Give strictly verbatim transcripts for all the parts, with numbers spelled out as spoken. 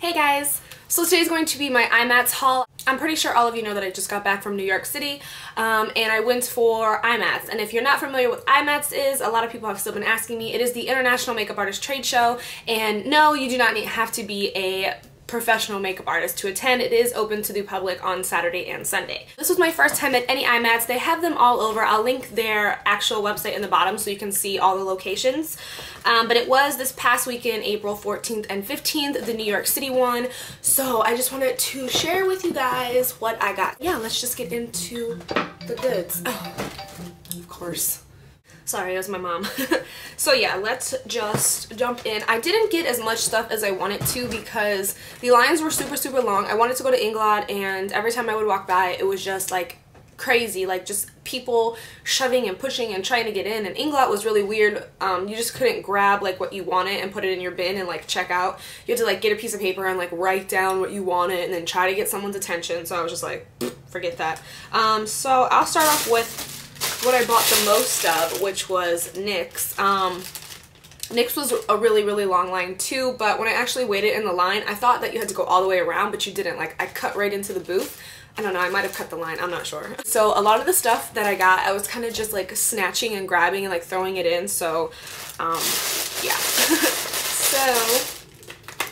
Hey guys! So today's going to be my IMATS haul. I'm pretty sure all of you know that I just got back from New York City um, and I went for IMATS. And if you're not familiar with IMATS is, a lot of people have still been asking me, it is the International Makeup Artist Trade Show, and no, you do not need, have to be a professional makeup artist to attend. It is open to the public on Saturday and Sunday. This was my first time at any IMATS. They have them all over. I'll link their actual website in the bottom so you can see all the locations. Um, but it was this past weekend, April fourteenth and fifteenth, the New York City one. So I just wanted to share with you guys what I got. Yeah, let's just get into the goods. Oh, of course. Sorry, that was my mom. So yeah, let's just jump in. I didn't get as much stuff as I wanted to because the lines were super, super long. I wanted to go to Inglot, and every time I would walk by, it was just like crazy, like just people shoving and pushing and trying to get in. And Inglot was really weird. Um, you just couldn't grab like what you wanted and put it in your bin and like check out. You had to like get a piece of paper and like write down what you wanted and then try to get someone's attention. So I was just like, forget that. Um, so I'll start off with what I bought the most of, which was NYX. Um, NYX was a really, really long line too, but when I actually waited in the line, I thought that you had to go all the way around, but you didn't. Like, I cut right into the booth. I don't know, I might have cut the line, I'm not sure. So a lot of the stuff that I got, I was kind of just like snatching and grabbing and like throwing it in, so um, yeah. So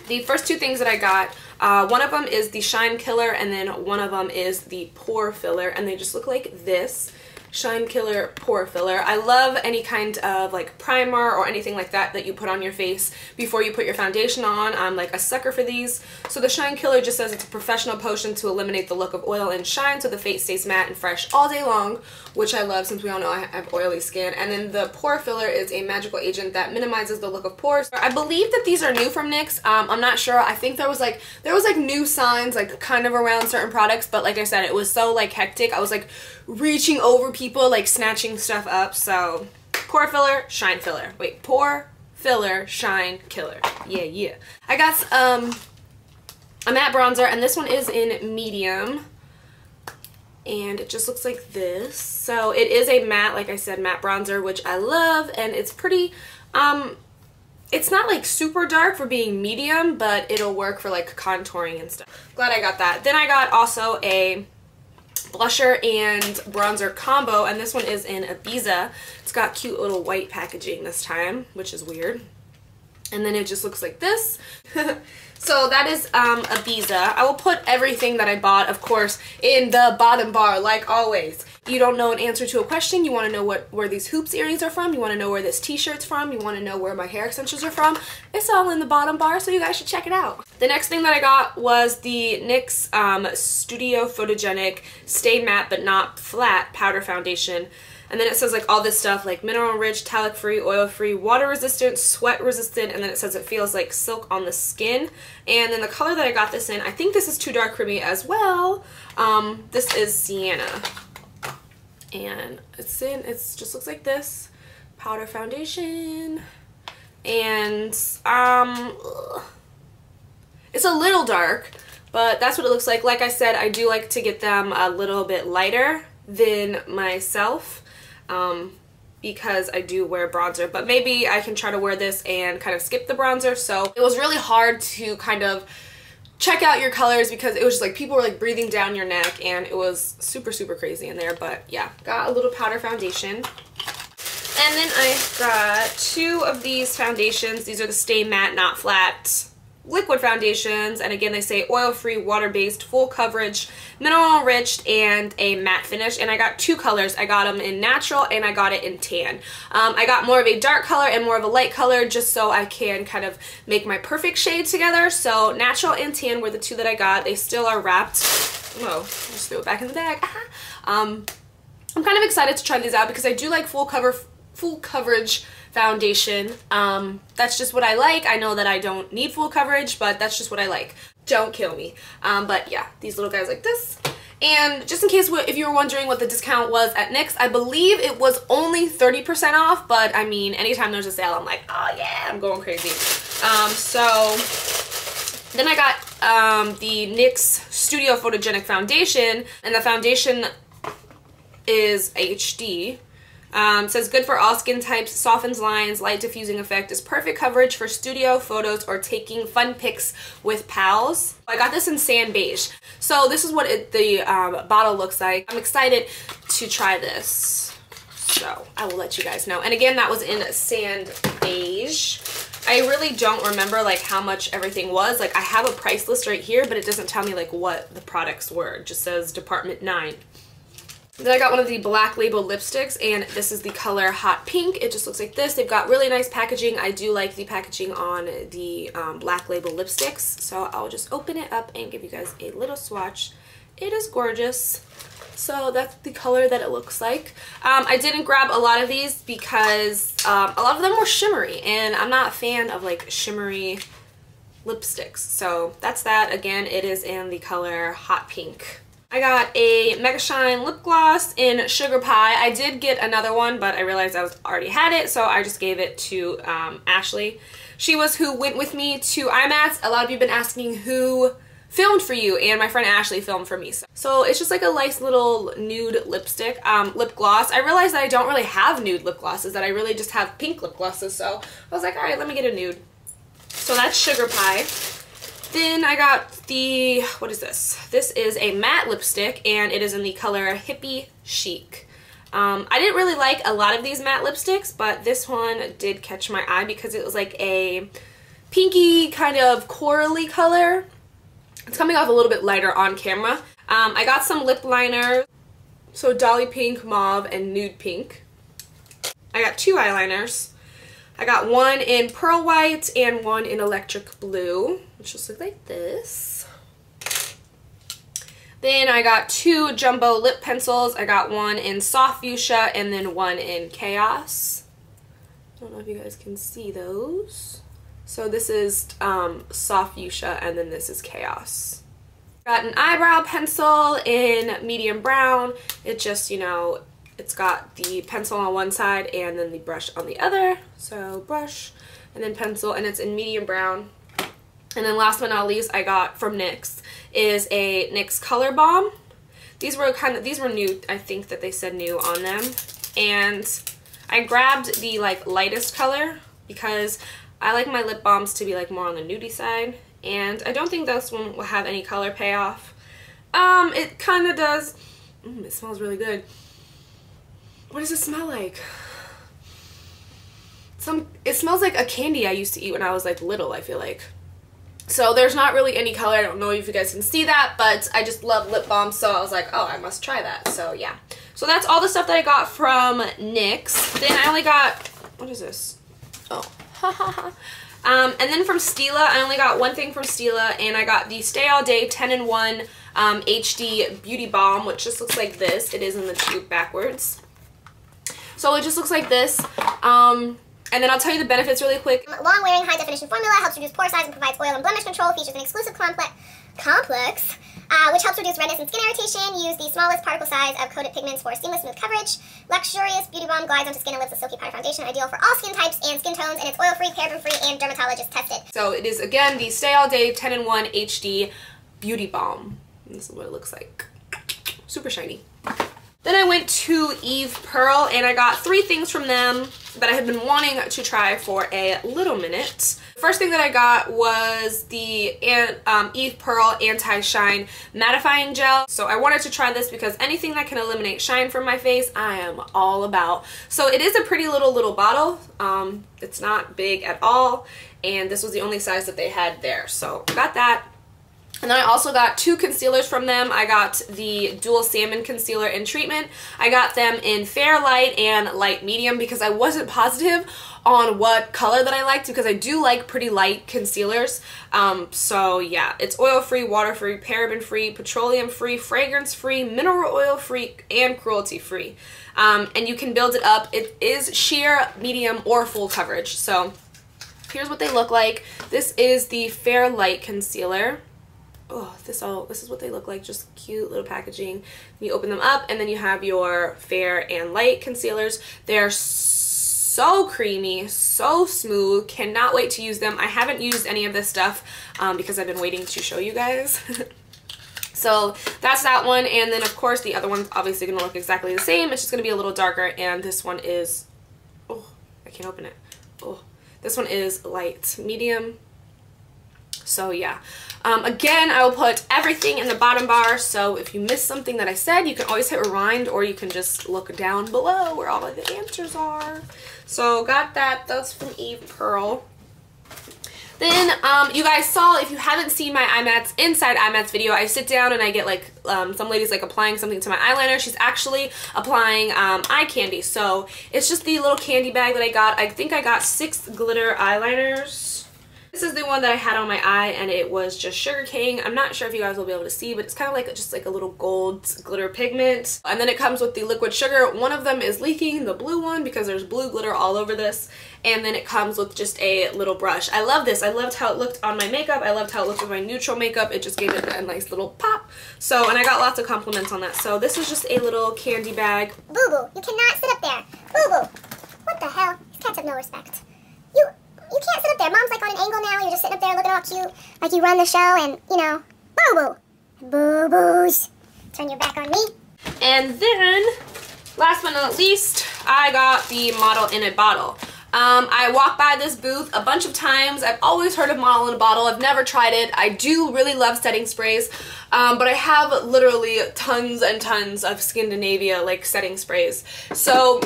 the first two things that I got, uh, one of them is the Shine Killer, and then one of them is the Pore Filler, and they just look like this. Shine Killer Pore Filler. I love any kind of like primer or anything like that that you put on your face before you put your foundation on. I'm like a sucker for these. So the Shine Killer just says it's a professional potion to eliminate the look of oil and shine so the face stays matte and fresh all day long, which I love since we all know I have oily skin. And then the Pore Filler is a magical agent that minimizes the look of pores. I believe that these are new from NYX. Um, I'm not sure. I think there was like there was like new signs like kind of around certain products, but like I said, it was so like hectic. I was like reaching over people People like snatching stuff up. So Pore Filler, Shine Filler. Wait, Pore Filler, Shine Killer. Yeah, yeah. I got um, a matte bronzer, and this one is in medium. And it just looks like this. So it is a matte, like I said, matte bronzer, which I love, and it's pretty, um, it's not like super dark for being medium, but it'll work for like contouring and stuff. Glad I got that. Then I got also a blusher and bronzer combo, and this one is in Ibizia. It's got cute little white packaging this time, which is weird. And then it just looks like this. So that is um, Ibizia. I will put everything that I bought, of course, in the bottom bar, like always. You don't know an answer to a question, you want to know what where these hoops earrings are from, you want to know where this t-shirt's from, you want to know where my hair extensions are from. It's all in the bottom bar, so you guys should check it out. The next thing that I got was the NYX um, Studio Photogenic Stay Matte But Not Flat Powder Foundation. And then it says like all this stuff like mineral rich, talc free, oil free, water resistant, sweat resistant, and then it says it feels like silk on the skin. And then the color that I got this in, I think this is too dark for me as well. Um, this is Sienna. And it's in, it just looks like this. Powder foundation. And um, it's a little dark, but that's what it looks like. Like I said, I do like to get them a little bit lighter than myself. Um, because I do wear bronzer, but maybe I can try to wear this and kind of skip the bronzer. So it was really hard to kind of check out your colors because it was just like people were like breathing down your neck and it was super, super crazy in there. But yeah, got a little powder foundation. And then I got two of these foundations. These are the Stay Matte Not Flat liquid foundations, and again they say oil-free, water-based, full coverage, mineral enriched, and a matte finish. And I got two colors. I got them in natural and I got it in tan. um, I got more of a dark color and more of a light color just so I can kind of make my perfect shade together. So natural and tan were the two that I got. They still are wrapped. Whoa, just threw it back in the bag. um, I'm kind of excited to try these out because I do like full cover full coverage foundation. Um, that's just what I like. I know that I don't need full coverage, but that's just what I like. Don't kill me. Um, but yeah, these little guys like this. And just in case if you were wondering what the discount was at NYX, I believe it was only thirty percent off, but I mean, anytime there's a sale, I'm like, oh yeah, I'm going crazy. Um, so then I got um, the NYX Studio Photogenic Foundation, and the foundation is H D. Um, says good for all skin types, softens lines, light diffusing effect, is perfect coverage for studio photos or taking fun pics with pals. I got this in sand beige. So this is what it, the um, bottle looks like. I'm excited to try this. So I will let you guys know. And again, that was in sand beige. I really don't remember like how much everything was. Like I have a price list right here, but it doesn't tell me like what the products were. It just says Department nine. Then I got one of the Black Label lipsticks, and this is the color Hot Pink. It just looks like this. They've got really nice packaging. I do like the packaging on the um, Black Label lipsticks. So I'll just open it up and give you guys a little swatch. It is gorgeous. So that's the color that it looks like. Um, I didn't grab a lot of these because um, a lot of them were shimmery, and I'm not a fan of like shimmery lipsticks. So that's that. Again, it is in the color Hot Pink. I got a Mega Shine lip gloss in Sugar Pie. I did get another one, but I realized I was already had it, so I just gave it to um, Ashley. She was who went with me to I mats. A lot of you have been asking who filmed for you, and my friend Ashley filmed for me. So, so it's just like a nice little nude lipstick, um, lip gloss. I realized that I don't really have nude lip glosses, that I really just have pink lip glosses, so I was like, all right, let me get a nude. So that's Sugar Pie. Then I got the, what is this? This is a matte lipstick, and it is in the color Hippie Chic. Um, I didn't really like a lot of these matte lipsticks, but this one did catch my eye because it was like a pinky kind of corally color. It's coming off a little bit lighter on camera. Um, I got some lip liners, so Dolly Pink, Mauve, and Nude Pink. I got two eyeliners. I got one in Pearl White and one in Electric Blue, which just look like this. Then I got two jumbo lip pencils. I got one in Soft Fuchsia and then one in Chaos. I don't know if you guys can see those. So this is um, Soft Fuchsia, and then this is Chaos. Got an eyebrow pencil in medium brown. It just, you know, it's got the pencil on one side and then the brush on the other. So brush and then pencil, and it's in medium brown. And then last but not least, I got from NYX is a NYX Color Bomb. These were kind of, these were new. I think that they said new on them. And I grabbed the like lightest color because I like my lip balms to be like more on the nudie side. And I don't think this one will have any color payoff. Um, it kind of does. Mm, it smells really good. What does it smell like? Some, it smells like a candy I used to eat when I was like little, I feel like. So there's not really any color. I don't know if you guys can see that, but I just love lip balms, so I was like, oh, I must try that. So yeah. So that's all the stuff that I got from NYX. Then I only got, what is this? Oh. um, and then from Stila, I only got one thing from Stila, and I got the Stay All Day ten in one um, H D Beauty Balm, which just looks like this. It is in the tube backwards. So it just looks like this. Um, and then I'll tell you the benefits really quick. Long-wearing, high-definition formula helps reduce pore size and provides oil and blemish control. Features an exclusive complex, complex uh, which helps reduce redness and skin irritation. Use the smallest particle size of coated pigments for seamless, smooth coverage. Luxurious Beauty Balm glides onto skin and lips with silky powder foundation. Ideal for all skin types and skin tones. And it's oil-free, paraben-free, and dermatologist-tested. So it is, again, the Stay All Day ten in one H D Beauty Balm. And this is what it looks like. Super shiny. Then I went to Eve Pearl, and I got three things from them that I had been wanting to try for a little minute. First thing that I got was the um, Eve Pearl Anti-Shine Mattifying Gel. So I wanted to try this because anything that can eliminate shine from my face, I am all about. So it is a pretty little, little bottle. Um, it's not big at all, and this was the only size that they had there. So I got that. And then I also got two concealers from them. I got the Dual Salmon Concealer and Treatment. I got them in Fair Light and Light Medium because I wasn't positive on what color that I liked, because I do like pretty light concealers. Um, so yeah, it's oil-free, water-free, paraben-free, petroleum-free, fragrance-free, mineral oil-free, and cruelty-free. Um, and you can build it up. It is sheer, medium, or full coverage. So here's what they look like. This is the Fair Light Concealer. Oh, this all, this is what they look like, just cute little packaging. You open them up, and then you have your fair and light concealers. They're so creamy, so smooth, cannot wait to use them. I haven't used any of this stuff um, because I've been waiting to show you guys. So that's that one, and then of course the other one's obviously going to look exactly the same. It's just going to be a little darker, and this one is, oh, I can't open it. Oh, this one is light medium. So yeah, um, again, I will put everything in the bottom bar, so if you miss something that I said, you can always hit rewind, or you can just look down below where all of the answers are. So got that. That's from Eve Pearl. Then um, you guys saw, if you haven't seen my I mats, Inside I mats video, I sit down and I get like, um, some lady's like applying something to my eyeliner. She's actually applying um, eye candy. So it's just the little candy bag that I got. I think I got six glitter eyeliners. This is the one that I had on my eye, and it was just sugar cane. I'm not sure if you guys will be able to see, but it's kind of like just like a little gold glitter pigment. And then it comes with the liquid sugar. One of them is leaking, the blue one, because there's blue glitter all over this. And then it comes with just a little brush. I love this. I loved how it looked on my makeup. I loved how it looked with my neutral makeup. It just gave it a nice little pop. So, and I got lots of compliments on that. So this is just a little candy bag. Boo Boo, you cannot sit up there. Boo Boo, what the hell? These cats have no respect. You... You can't sit up there. Mom's like on an angle now. You're just sitting up there looking all cute. Like you run the show and, you know, boo-boo. Boo-boos. Turn your back on me. And then, last but not least, I got the Model in a Bottle. Um, I walked by this booth a bunch of times. I've always heard of Model in a Bottle. I've never tried it. I do really love setting sprays, um, but I have literally tons and tons of Skindinavia, like, setting sprays. So...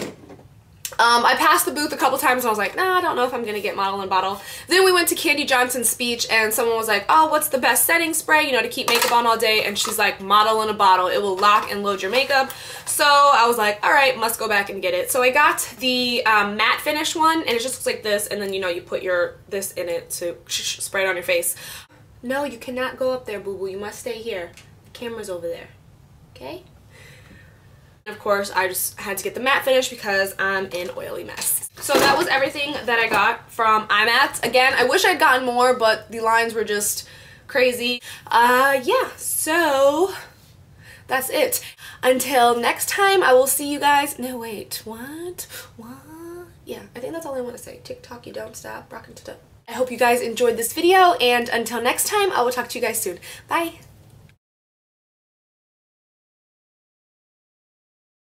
Um, I passed the booth a couple times and I was like, nah, I don't know if I'm going to get Model in a Bottle. Then we went to Candy Johnson's speech and someone was like, oh, what's the best setting spray, you know, to keep makeup on all day? And she's like, Model in a Bottle. It will lock and load your makeup. So I was like, all right, must go back and get it. So I got the um, matte finish one, and it just looks like this. And then, you know, you put your this in it to spray it on your face. No, you cannot go up there, boo-boo. You must stay here. The camera's over there. Okay? Of course, I just had to get the matte finish because I'm an oily mess. So that was everything that I got from I mats. Again, I wish I'd gotten more, but the lines were just crazy. Uh, yeah, so that's it. Until next time, I will see you guys. No, wait, what? What? Yeah, I think that's all I want to say. TikTok, you don't stop. Rockin' to the. I hope you guys enjoyed this video, and until next time, I will talk to you guys soon. Bye!